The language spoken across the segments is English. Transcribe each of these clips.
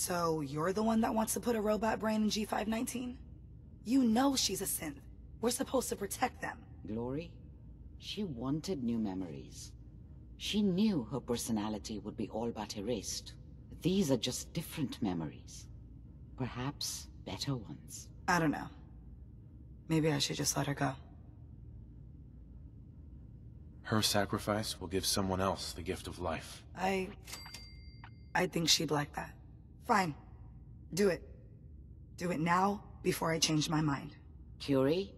So you're the one that wants to put a robot brain in G519? You know she's a synth. We're supposed to protect them. Glory? She wanted new memories. She knew her personality would be all but erased. These are just different memories. Perhaps better ones. I don't know. Maybe I should just let her go. Her sacrifice will give someone else the gift of life. I think she'd like that. Fine. Do it. Do it now, before I change my mind. Curie,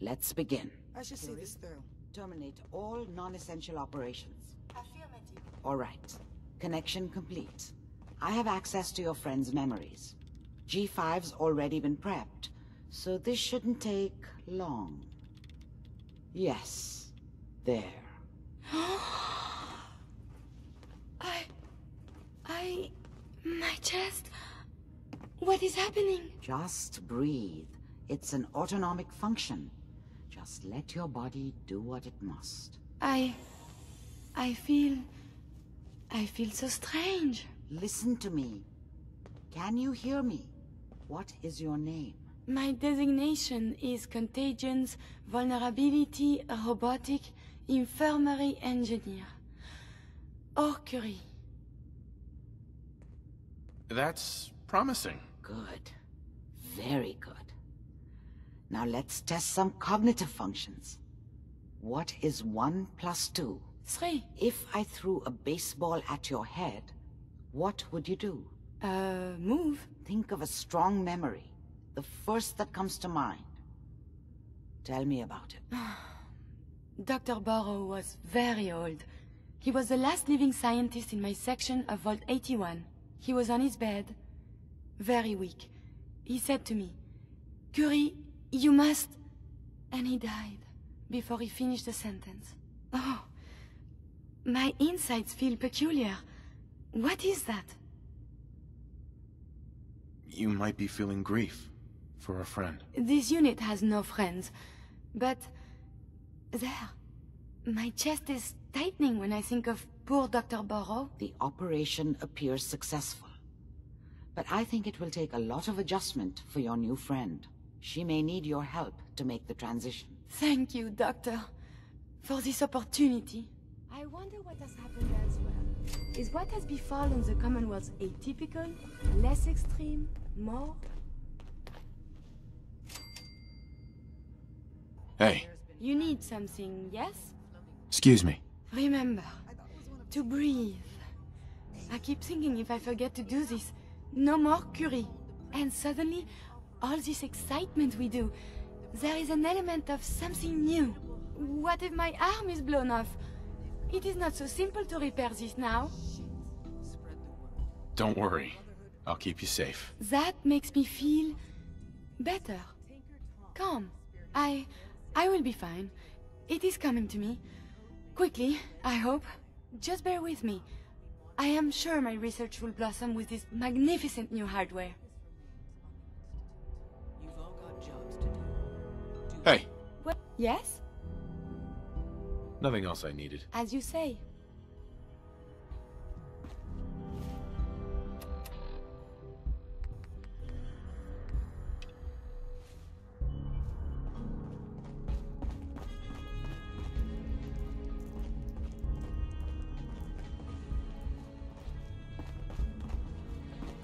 let's begin. I should see this through. Terminate all non-essential operations. Affirmative. All right. Connection complete. I have access to your friend's memories. G5's already been prepped, so this shouldn't take long. Yes. There. My chest... What is happening? Just breathe. It's an autonomic function. Just let your body do what it must. I feel so strange. Listen to me. Can you hear me? What is your name? My designation is Contagions, Vulnerability, Robotic, Infirmary Engineer. Or Curie. That's promising. Good. Very good. Now let's test some cognitive functions. What is 1 + 2? 3. If I threw a baseball at your head, what would you do? Move. Think of a strong memory. The first that comes to mind. Tell me about it. Dr. Burrow was very old. He was the last living scientist in my section of Vault 81. He was on his bed, very weak. He said to me, "Curie, you must..." And he died before he finished the sentence. Oh, my insides feel peculiar. What is that? You might be feeling grief for a friend. This unit has no friends, but... There. My chest is tightening when I think of poor Dr. Burrow. The operation appears successful, but I think it will take a lot of adjustment for your new friend. She may need your help to make the transition. Thank you, Doctor, for this opportunity. I wonder what has happened elsewhere. Is what has befallen the Commonwealth atypical, less extreme, more? Hey. You need something, yes? Excuse me. Remember to breathe. I keep thinking if I forget to do this, no more Curie. And suddenly, all this excitement we do, there is an element of something new. What if my arm is blown off? It is not so simple to repair this now. Don't worry. I'll keep you safe. That makes me feel better. Calm. I will be fine. It is coming to me. Quickly, I hope. Just bear with me. I am sure my research will blossom with this magnificent new hardware. You've all got jobs to do. Hey. What? Yes? Nothing else I needed. As you say.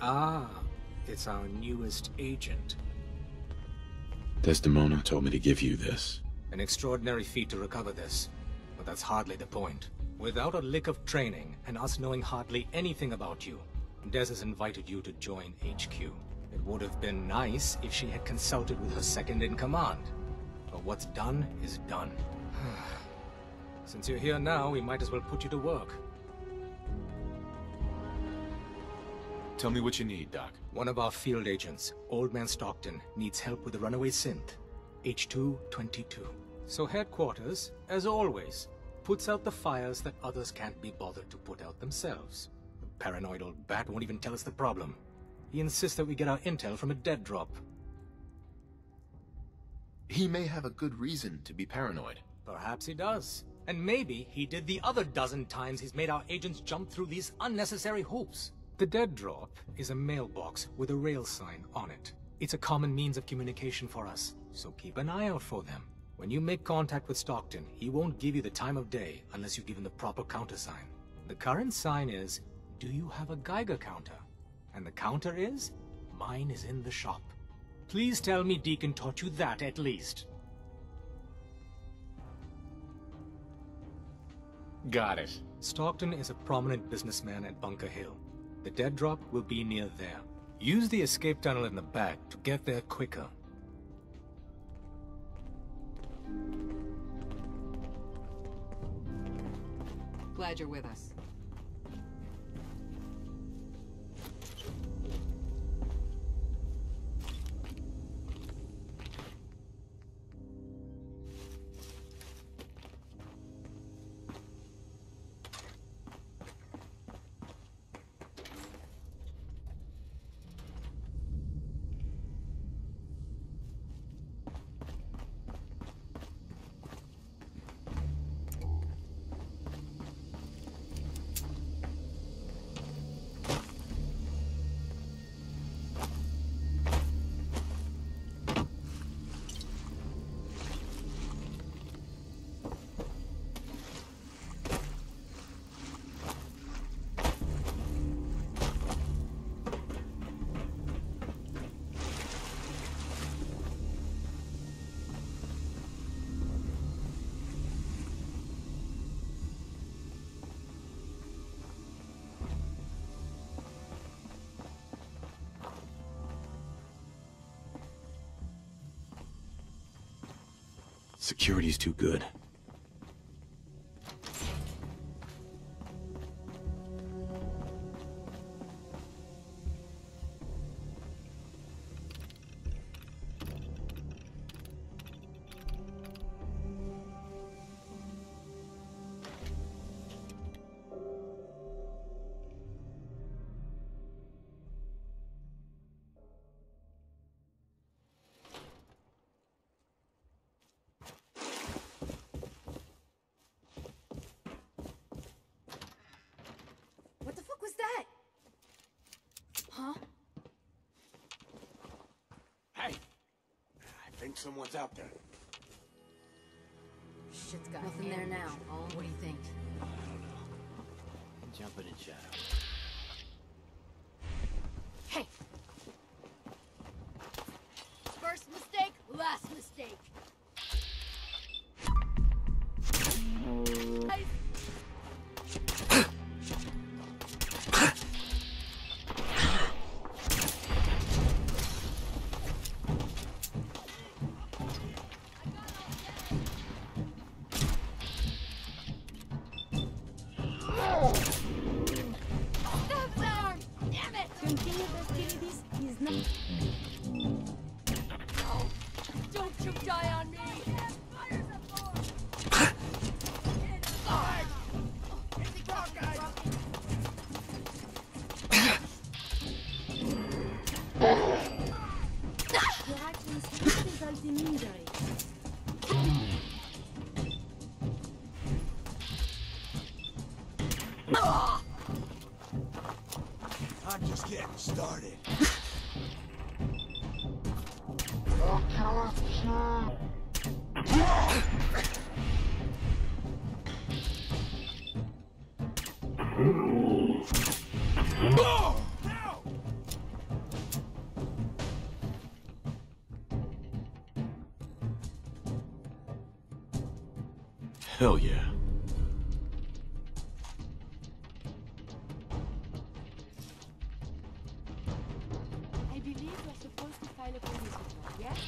Ah, it's our newest agent. Desdemona told me to give you this. An extraordinary feat to recover this, but that's hardly the point. Without a lick of training, and us knowing hardly anything about you, Des has invited you to join HQ. It would have been nice if she had consulted with her second-in-command, but what's done is done. Since you're here now, we might as well put you to work. Tell me what you need, Doc. One of our field agents, Old Man Stockton, needs help with the runaway synth, H-222. So headquarters, as always, puts out the fires that others can't be bothered to put out themselves. The paranoid old bat won't even tell us the problem. He insists that we get our intel from a dead drop. He may have a good reason to be paranoid. Perhaps he does. And maybe he did the other dozen times he's made our agents jump through these unnecessary hoops. The dead drop is a mailbox with a rail sign on it. It's a common means of communication for us, so keep an eye out for them. When you make contact with Stockton, he won't give you the time of day unless you give him the proper countersign. The current sign is, do you have a Geiger counter? And the counter is, mine is in the shop. Please tell me Deacon taught you that at least. Got it. Stockton is a prominent businessman at Bunker Hill. The dead drop will be near there. Use the escape tunnel in the back to get there quicker. Glad you're with us. Security's too good. Someone's out there. Shit's got nothing there now. Oh, what do you think? I don't know. Jumping in shadow. Hey! First mistake, last mistake. Hell yeah. I believe we're supposed to file a police report, yes?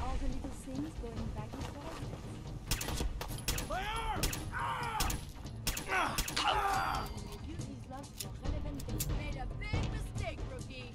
All the little things going back and forth. My arm! Ah! Ah! Ah! Made a big mistake, rookie.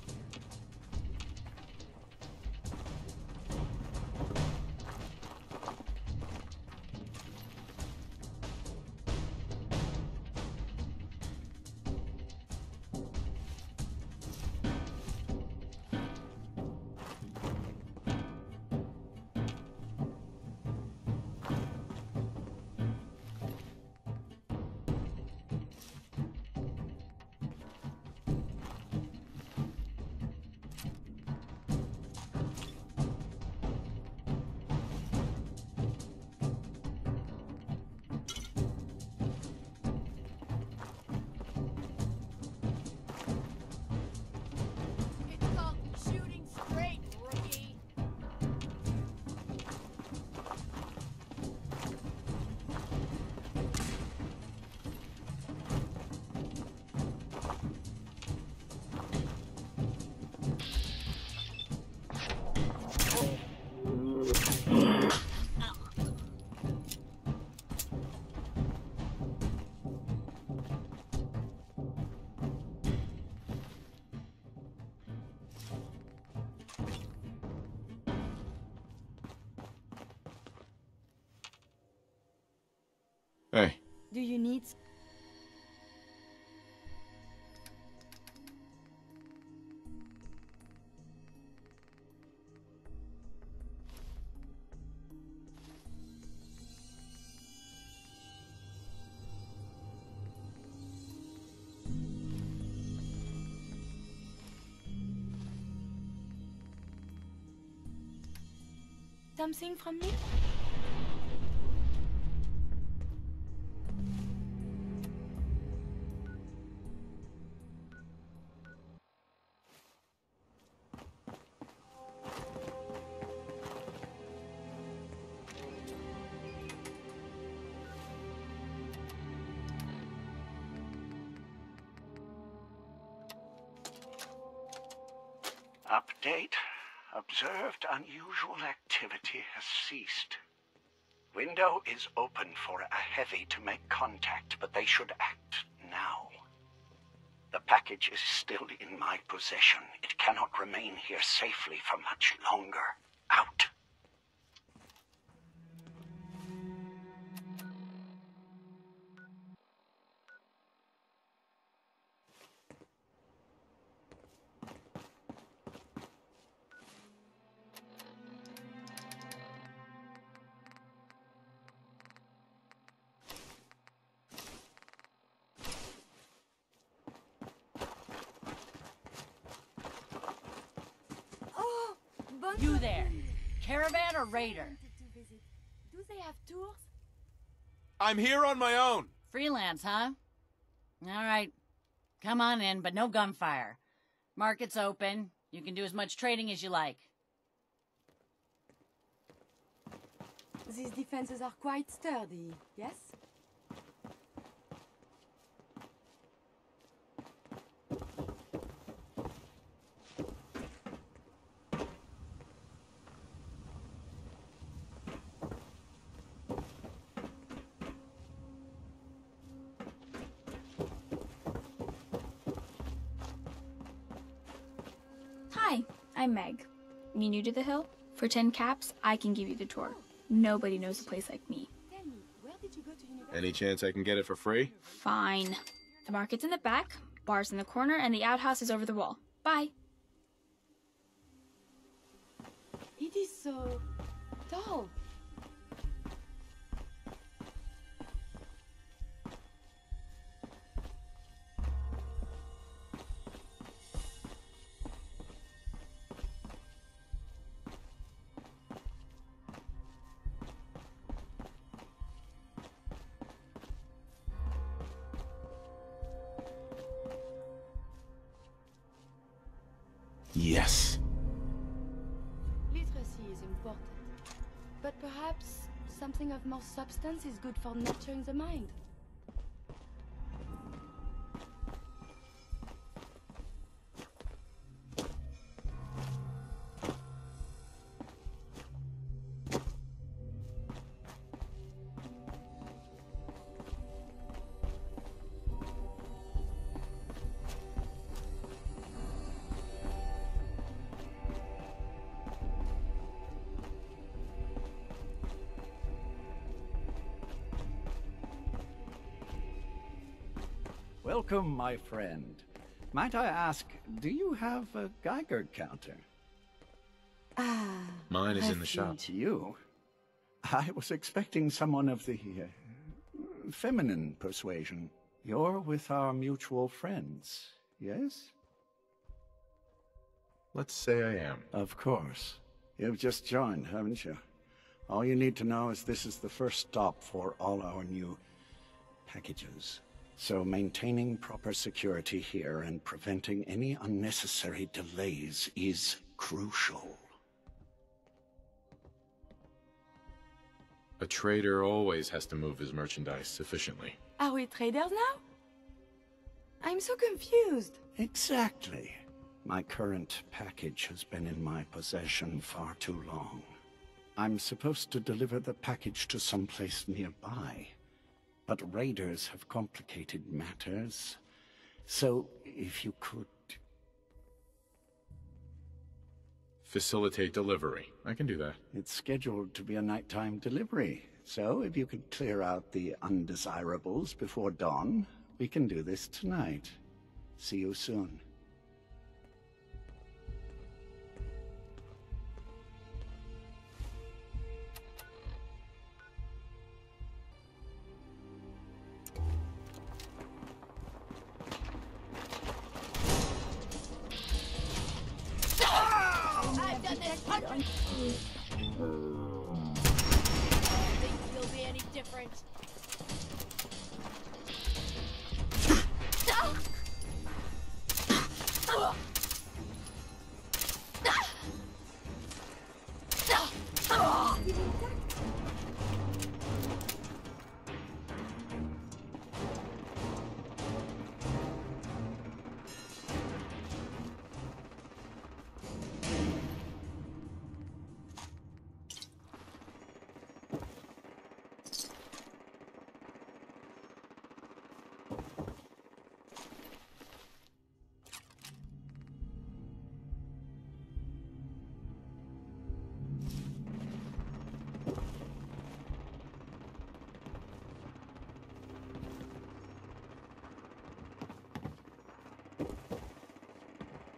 Hey. Do you need... something from me? Update. Observed unusual activity has ceased. Window is open for a heavy to make contact, but they should act now. The package is still in my possession. It cannot remain here safely for much longer. Out. You there, caravan or raider? Do they have tours? I'm here on my own. Freelance, huh? All right, come on in, but no gunfire. Market's open. You can do as much trading as you like. These defenses are quite sturdy, yes? I'm Meg. You new to the hill? For 10 caps, I can give you the tour. Nobody knows a place like me. Any chance I can get it for free? Fine. The market's in the back, bar's in the corner, and the outhouse is over the wall. Bye. It is so dull. Yes. Literacy is important, but perhaps something of more substance is good for nurturing the mind. Welcome, my friend. Might I ask, do you have a Geiger counter? Ah, mine is in the shop. You? I was expecting someone of the feminine persuasion. You're with our mutual friends, yes? Let's say I am. Of course. You've just joined, haven't you? All you need to know is this is the first stop for all our new packages. So maintaining proper security here and preventing any unnecessary delays is crucial. A trader always has to move his merchandise sufficiently. Are we traders now? I'm so confused. Exactly. My current package has been in my possession far too long. I'm supposed to deliver the package to someplace nearby. But raiders have complicated matters, so if you could... facilitate delivery. I can do that. It's scheduled to be a nighttime delivery, So if you could clear out the undesirables before dawn, we can do this tonight. See you soon.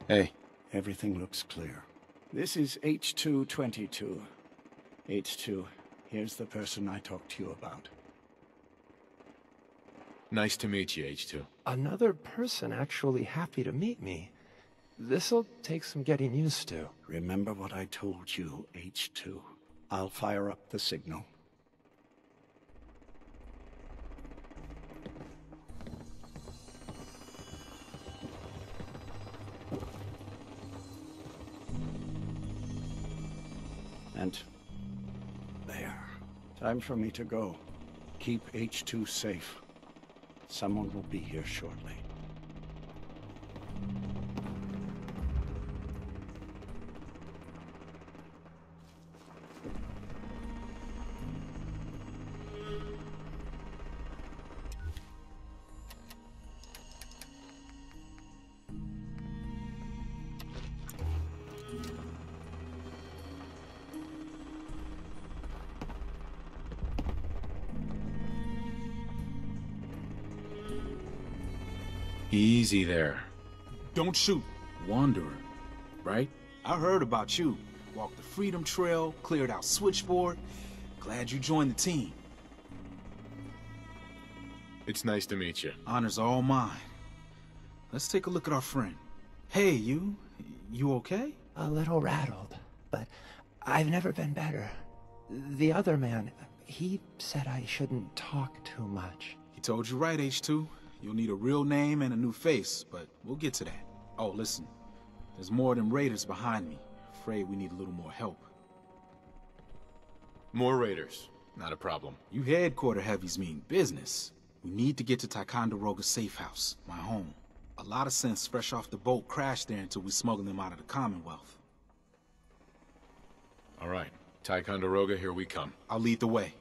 Hey. Everything looks clear. This is H-222. H-2, here's the person I talked to you about. Nice to meet you, H-2. Another person actually happy to meet me. This'll take some getting used to. Remember what I told you, H-2. I'll fire up the signal. There. Time for me to go. Keep H2 safe. Someone will be here shortly. Easy there. Don't shoot. Wanderer, right? I heard about you. Walked the Freedom Trail, cleared out Switchboard. Glad you joined the team. It's nice to meet you. Honors are all mine. Let's take a look at our friend. Hey, you okay? A little rattled, but I've never been better. The other man, he said I shouldn't talk too much. He told you right, H2. You'll need a real name and a new face, but we'll get to that. Oh, listen. There's more of them raiders behind me. Afraid we need a little more help. More raiders? Not a problem. You headquarter heavies mean business. We need to get to Ticonderoga Safehouse, my home. A lot of sense fresh off the boat crashed there until we smuggled them out of the Commonwealth. All right. Ticonderoga, here we come. I'll lead the way.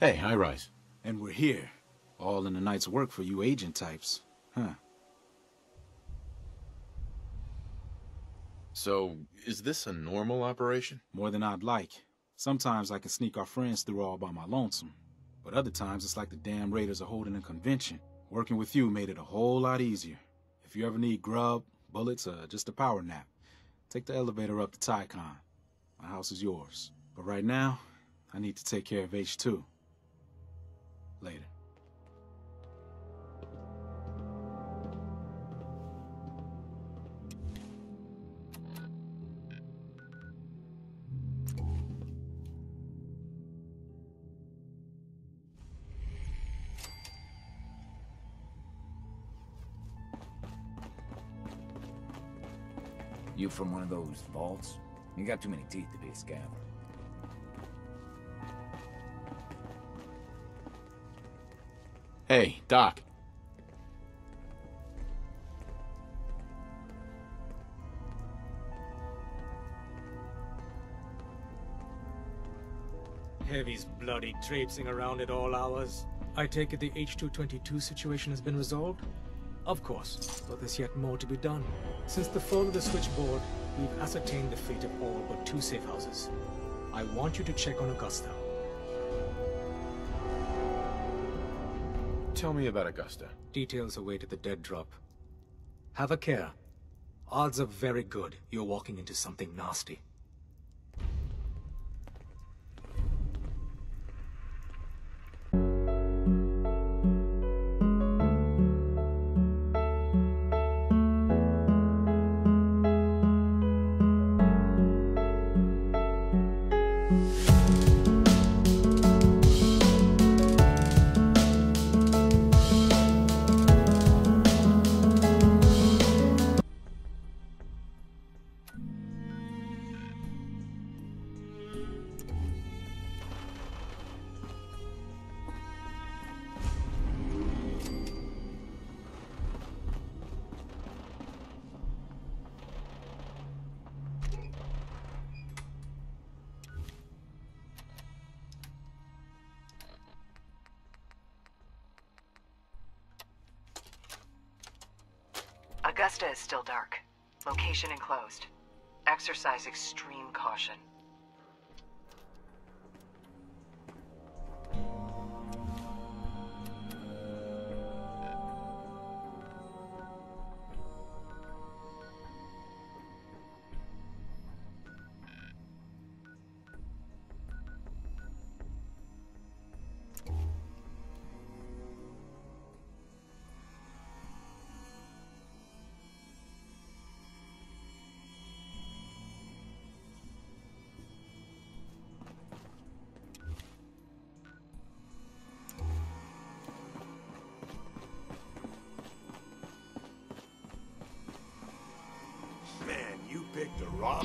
Hey, high rise. And we're here. All in a night's work for you agent types. Huh. So, is this a normal operation? More than I'd like. Sometimes I can sneak our friends through all by my lonesome. But other times it's like the damn raiders are holding a convention. Working with you made it a whole lot easier. If you ever need grub, bullets, or just a power nap, take the elevator up to Ticon. My house is yours. But right now, I need to take care of H2. Later. You from one of those vaults? You got too many teeth to be a scammer. Hey, Doc. Heavy's bloody traipsing around at all hours. I take it the H-222 situation has been resolved? Of course, but there's yet more to be done. Since the fall of the Switchboard, we've ascertained the fate of all but 2 safe houses. I want you to check on Augusta. Tell me about Augusta. Details await at the dead drop. Have a care. Odds are very good you're walking into something nasty. Augusta is still dark. Location enclosed. Exercise extreme caution. The rock.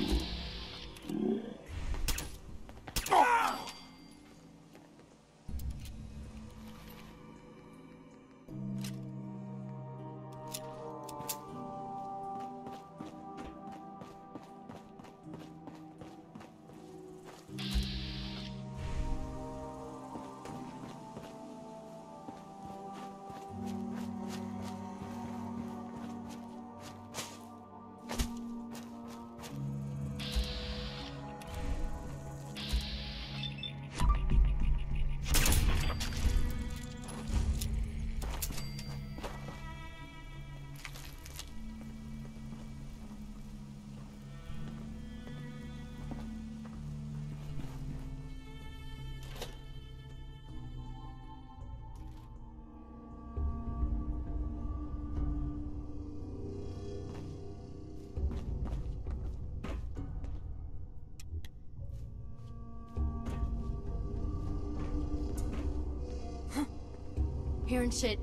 Hearing shit.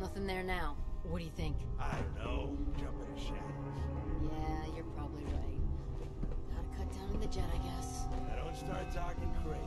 Nothing there now. What do you think? I don't know. Jumping in shadows. Yeah, you're probably right. Gotta cut down on the jet, I guess. Now don't start talking crazy.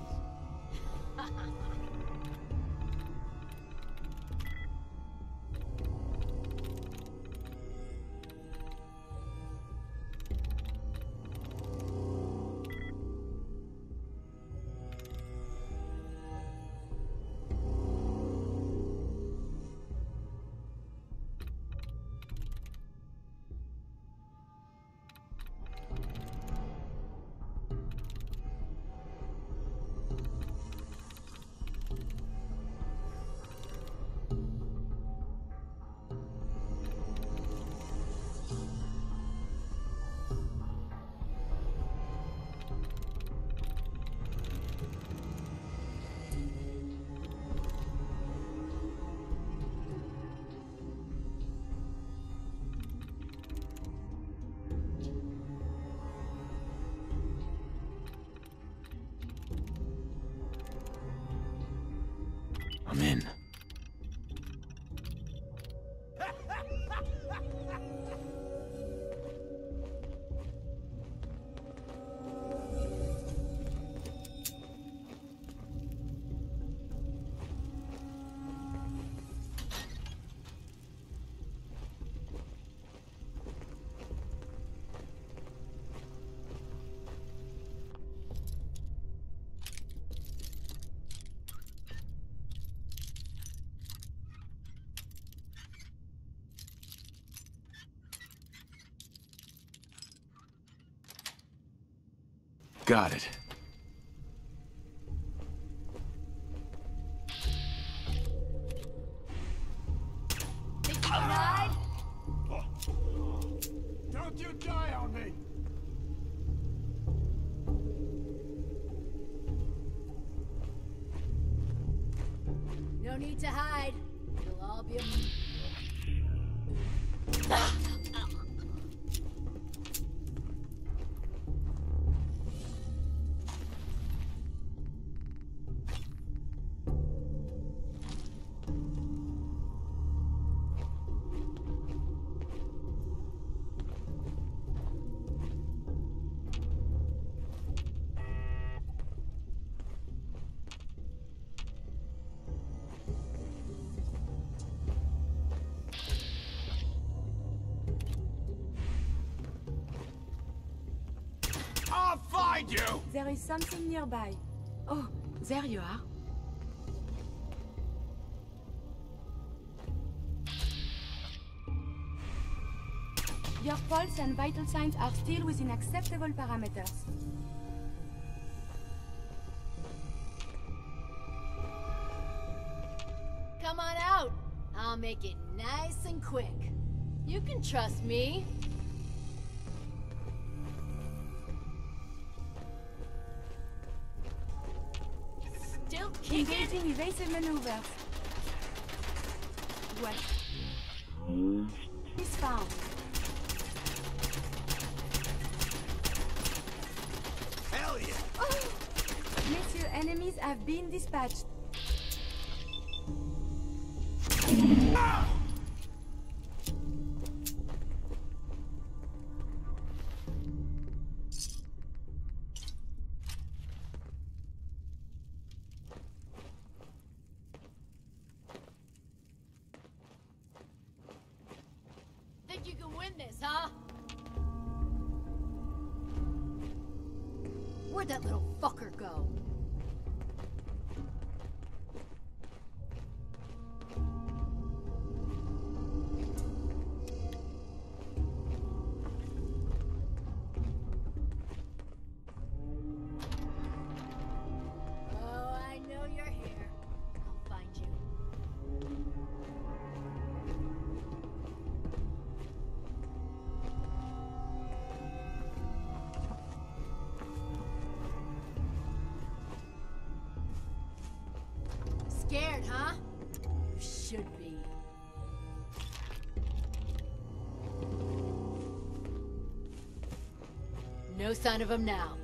Got it. Don't you die on me! No need to hide. You'll all be There is something nearby. Oh, there you are. Your pulse and vital signs are still within acceptable parameters. Come on out. I'll make it nice and quick. You can trust me. Engaging evasive maneuvers. What? He's found. Hell yeah! Oh. Your enemies have been dispatched. Ah! Scared, huh? You should be. No sign of him now.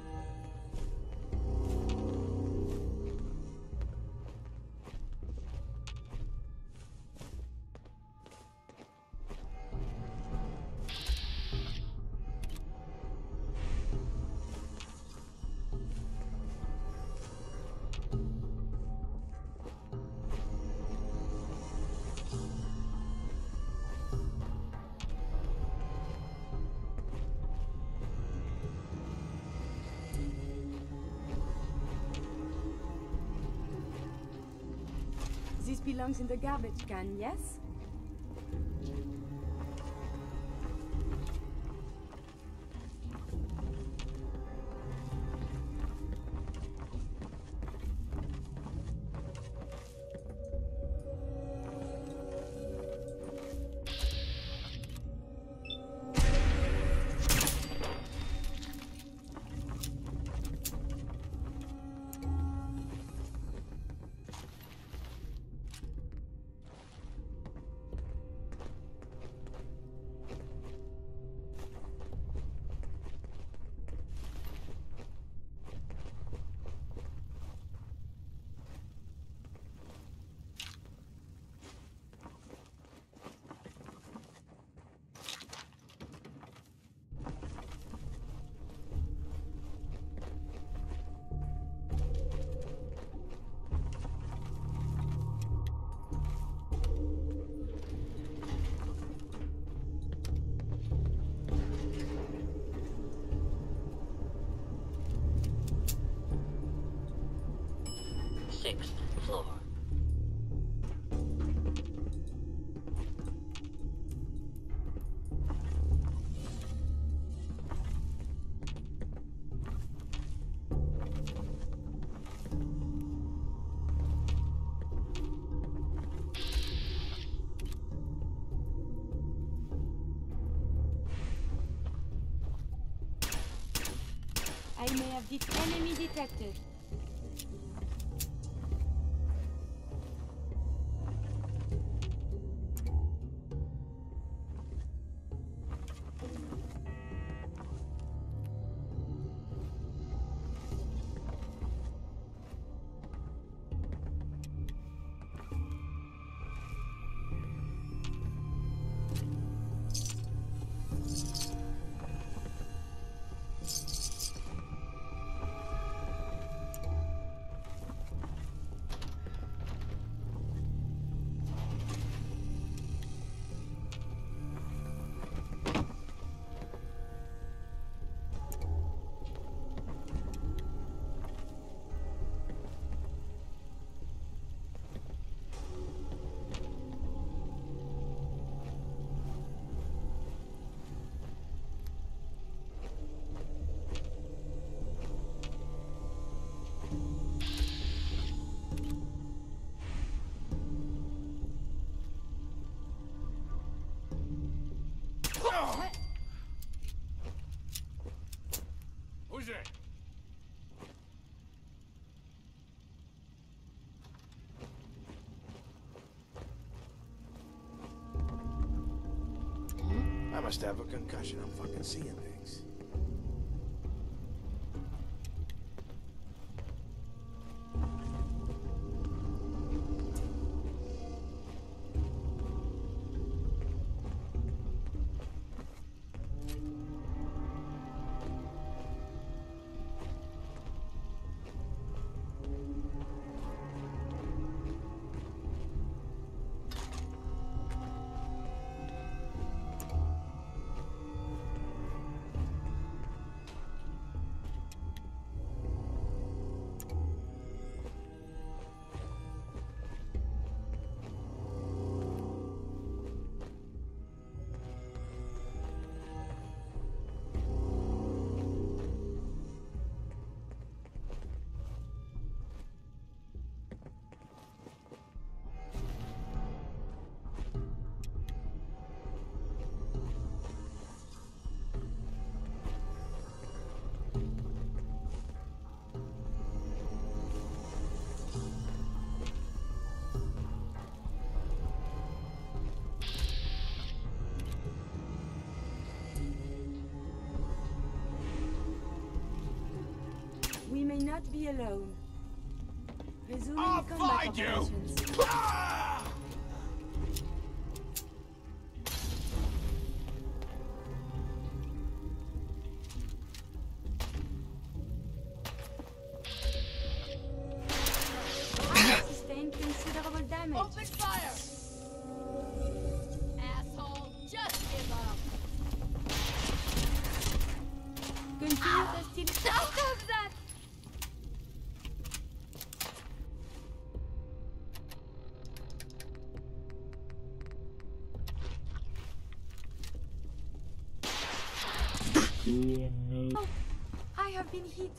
Belongs in the garbage can, yes? I may have enemy detected. I must have a concussion. I'm fucking seeing things. Not be alone. Resuming I'll find you! Ah! Sustained considerable damage. Open fire! Asshole, just give up. Continue the still out of that! Oh, I have been hit.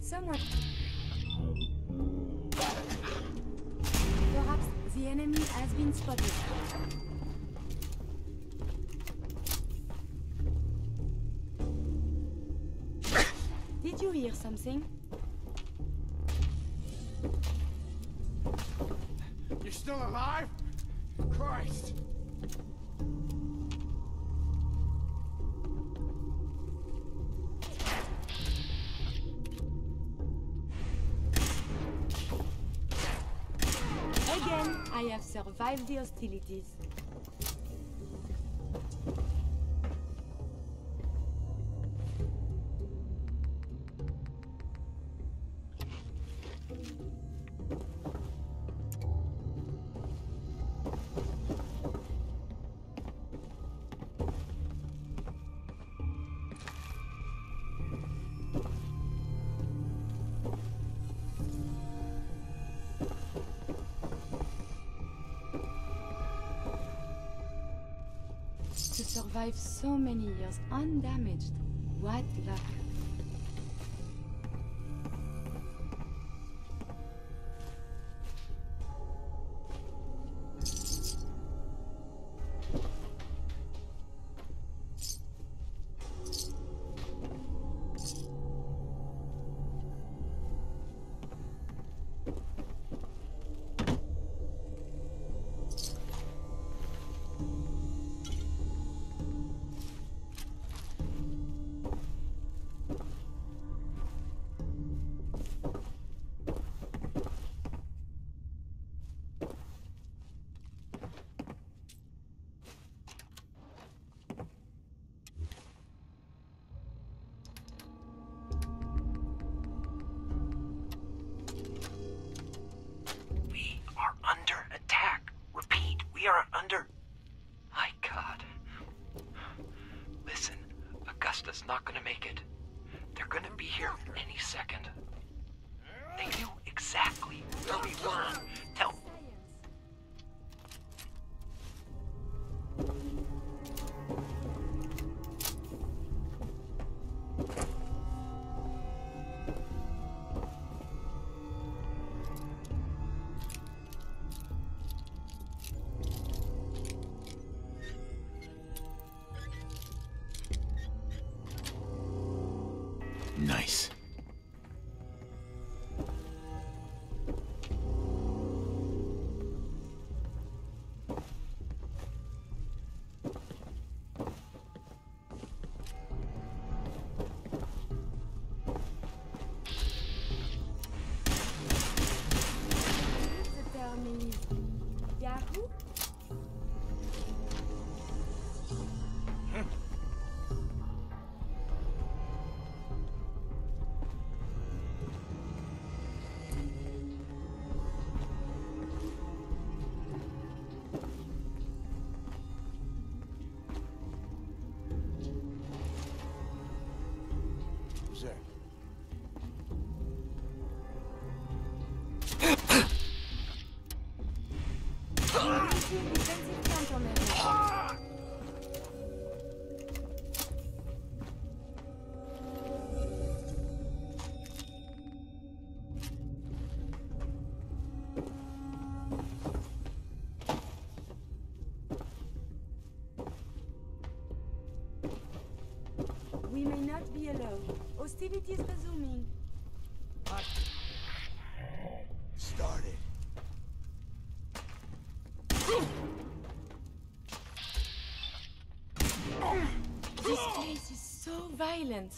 Someone. Perhaps the enemy has been spotted. Hear something? You're still alive? Christ! Again, I have survived the hostilities. survived so many years undamaged. What luck. Nice. We may not be alone. Hostilities resuming. What? Started. This place is so violent.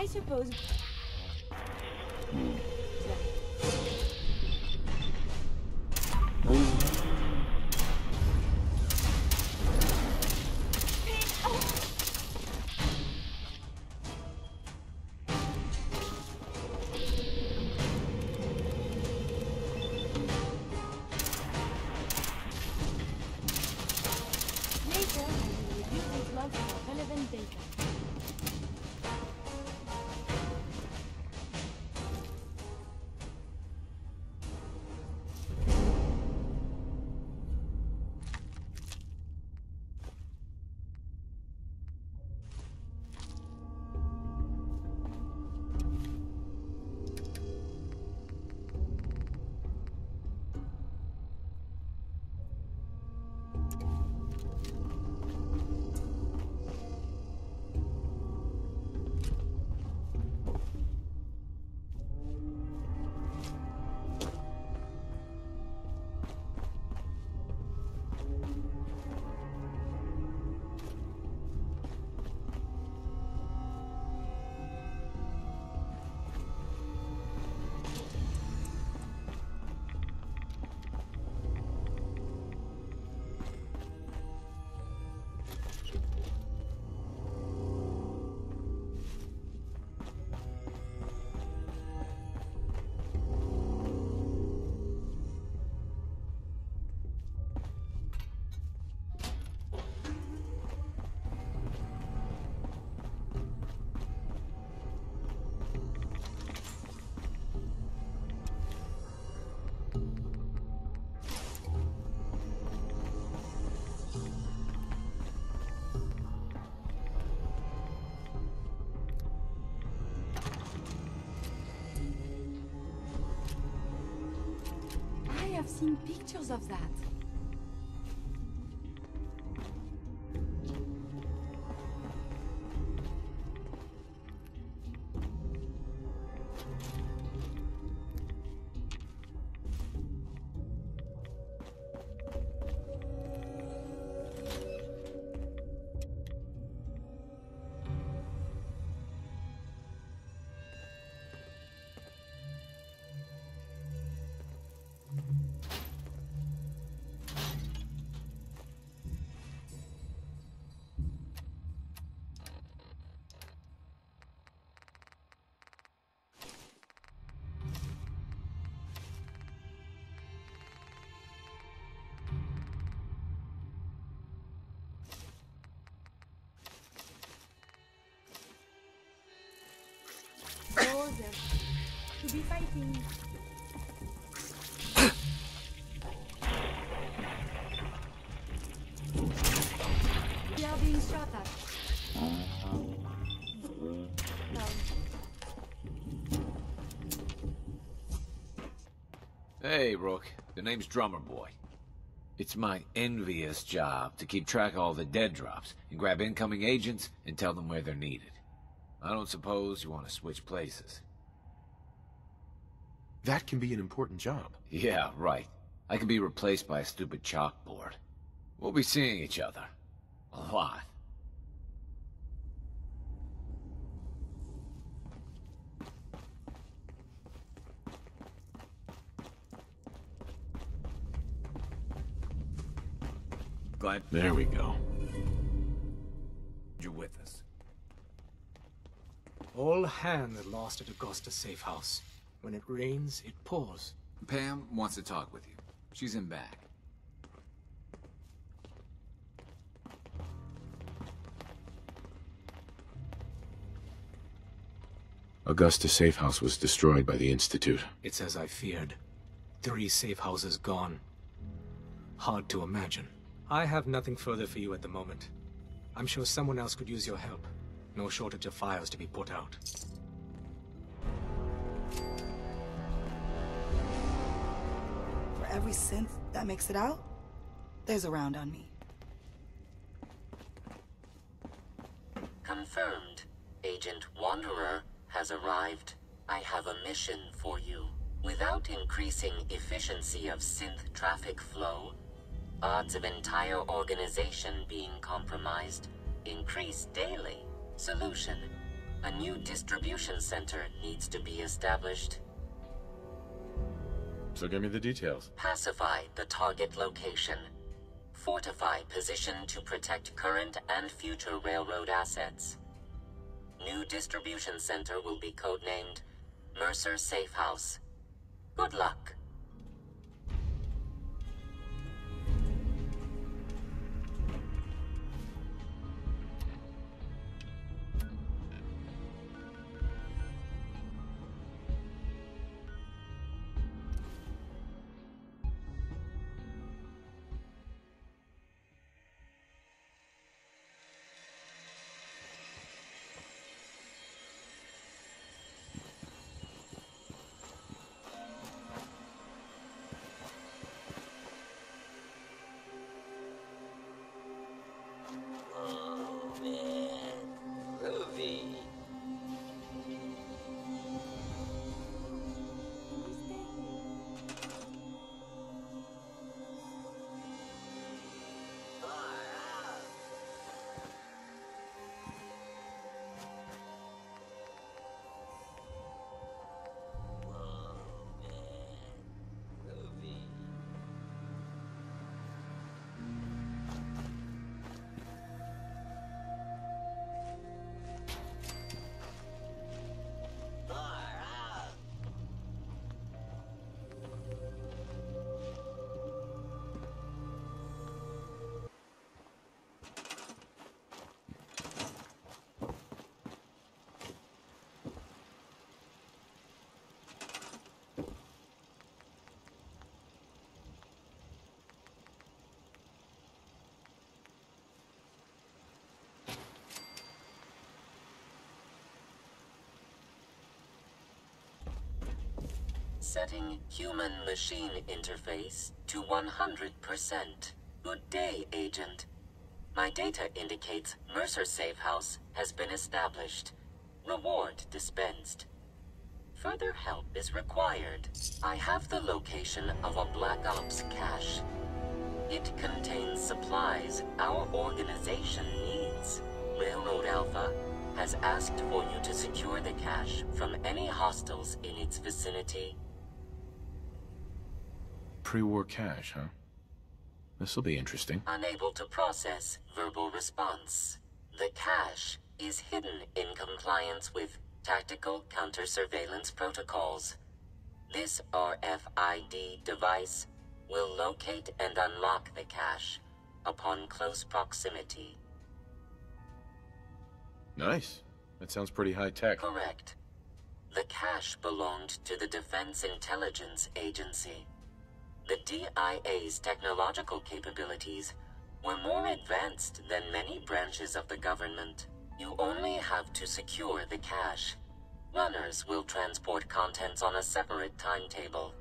I suppose... Later, we will review the blood for relevant data. seen pictures of that. To be fighting. We are being shot at. Hey, Rook. The name's Drummer Boy. It's my envious job to keep track of all the dead drops and grab incoming agents and tell them where they're needed. I don't suppose you want to switch places. That can be an important job. Yeah, right. I can be replaced by a stupid chalkboard. We'll be seeing each other. A lot. Glad... There we go. You're with us. All hands lost at Augusta Safehouse. When it rains, it pours. Pam wants to talk with you. She's in back. Augusta Safehouse was destroyed by the Institute. It's as I feared. 3 safehouses gone. Hard to imagine. I have nothing further for you at the moment. I'm sure someone else could use your help. No shortage of fires to be put out. Every synth that makes it out, there's a round on me. Confirmed. Agent Wanderer has arrived. I have a mission for you. Without increasing efficiency of synth traffic flow, odds of entire organization being compromised increase daily. Solution: a new distribution center needs to be established. So give me the details. Pacify the target location. Fortify position to protect current and future railroad assets. New distribution center will be codenamed Mercer Safehouse. Good luck. setting human-machine interface to 100%. Good day, Agent. My data indicates Mercer Safehouse has been established. Reward dispensed. Further help is required. I have the location of a Black Ops cache. It contains supplies our organization needs. Railroad Alpha has asked for you to secure the cache from any hostiles in its vicinity. Pre-war cache, huh? This'll be interesting. Unable to process verbal response. The cache is hidden in compliance with Tactical Counter-Surveillance Protocols. This RFID device will locate and unlock the cache upon close proximity. Nice. That sounds pretty high-tech. Correct. The cache belonged to the Defense Intelligence Agency. The DIA's technological capabilities were more advanced than many branches of the government. You only have to secure the cache. Runners will transport contents on a separate timetable,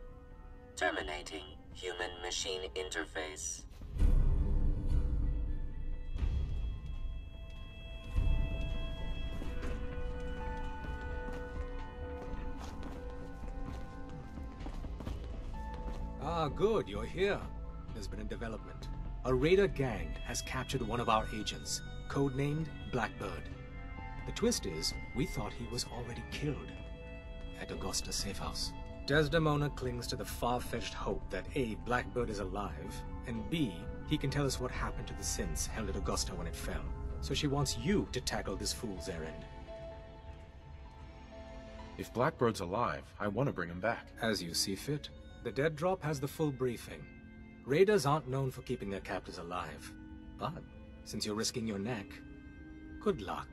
terminating human-machine interface. Ah, good, you're here. There's been a development. A raider gang has captured one of our agents, codenamed Blackbird. The twist is, we thought he was already killed at Augusta Safehouse. Desdemona clings to the far-fetched hope that A, Blackbird is alive, and B, he can tell us what happened to the synths held at Augusta when it fell. So she wants you to tackle this fool's errand. If Blackbird's alive, I want to bring him back. As you see fit. The dead drop has the full briefing. Raiders aren't known for keeping their captors alive, but since you're risking your neck, good luck.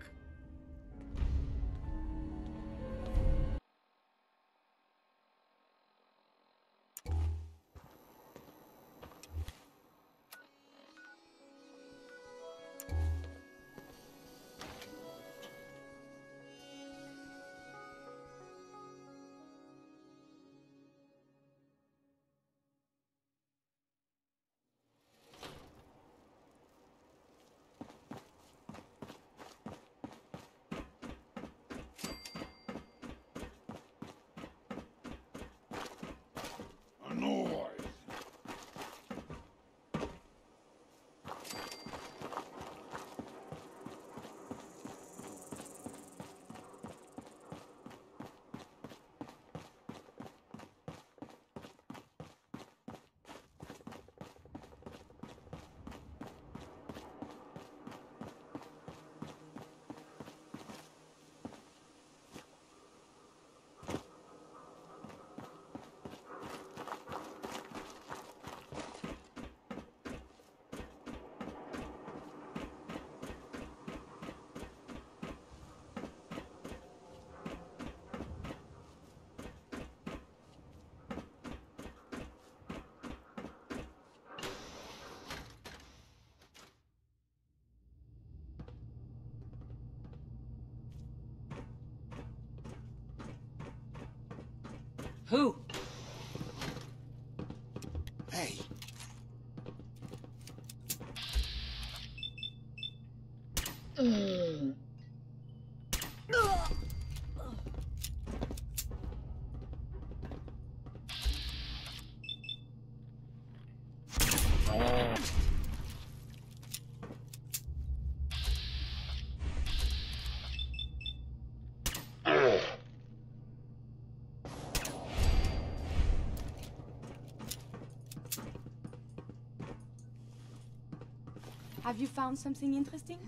Who? Hey. Have you found something interesting?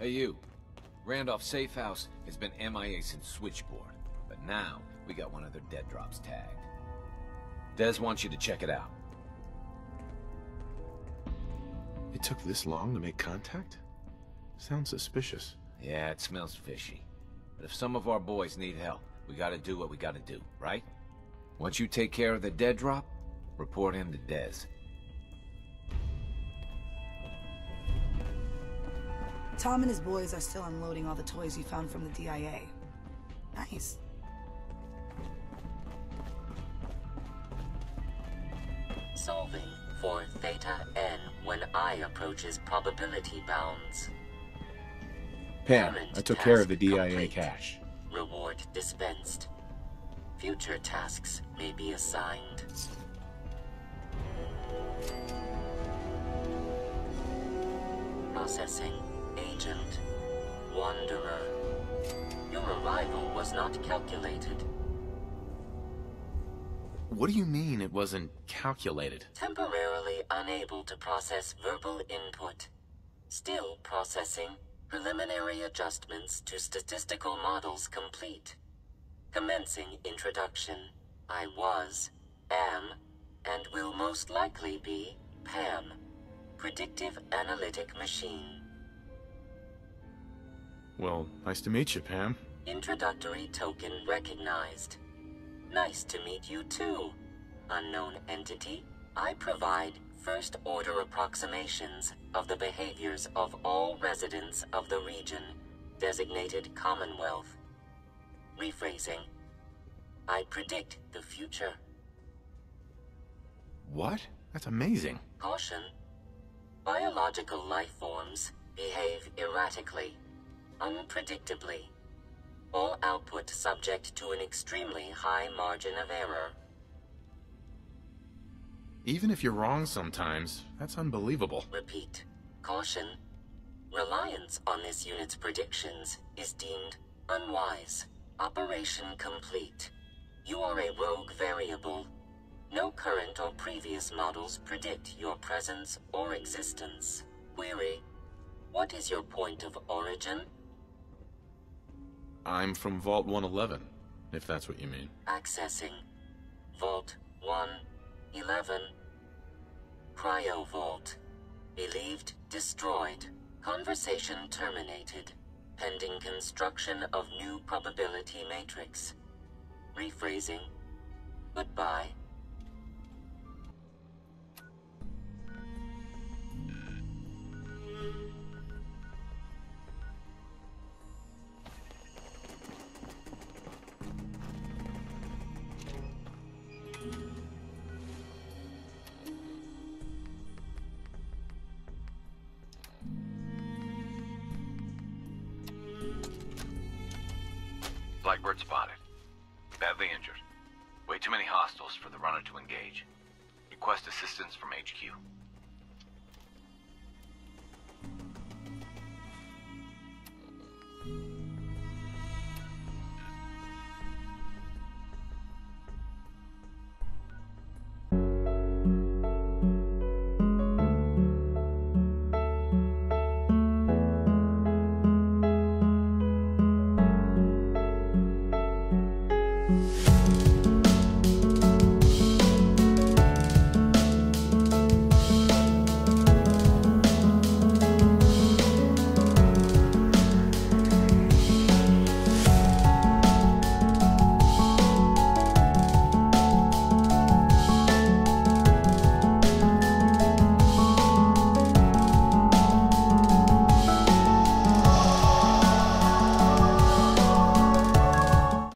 Hey you, Randolph Safehouse has been MIA since Switchboard, but now we got one of their dead drops tagged. Des wants you to check it out. It took this long to make contact? Sounds suspicious. Yeah, it smells fishy. But if some of our boys need help, we gotta do what we gotta do, right? Once you take care of the dead drop, report him to Des. Tom and his boys are still unloading all the toys you found from the DIA. Nice. Solving for theta n when I approaches probability bounds. Pam, I took care of the DIA complete. Cache. Reward dispensed. Future tasks may be assigned. Processing. Agent. Wanderer. Your arrival was not calculated. What do you mean it wasn't calculated? Temporarily unable to process verbal input. Still processing. Preliminary adjustments to statistical models complete. Commencing introduction. I was, am, and will most likely be PAM. Predictive Analytic Machine. Well, nice to meet you, Pam. Introductory token recognized. Nice to meet you too. Unknown entity, I provide first-order approximations of the behaviors of all residents of the region, designated Commonwealth. Rephrasing. I predict the future. What? That's amazing. Caution. Biological life forms behave erratically, unpredictably. All output subject to an extremely high margin of error. Even if you're wrong sometimes, that's unbelievable. Repeat. Caution. Reliance on this unit's predictions is deemed unwise. Operation complete. You are a rogue variable. No current or previous models predict your presence or existence. Query. What is your point of origin? I'm from Vault 111, if that's what you mean. Accessing. Vault 111. Cryo Vault. Believed destroyed. Conversation terminated. Pending construction of new probability matrix. Rephrasing. Goodbye. Blackbird spotted. Badly injured. Way too many hostiles for the runner to engage. Request assistance from HQ.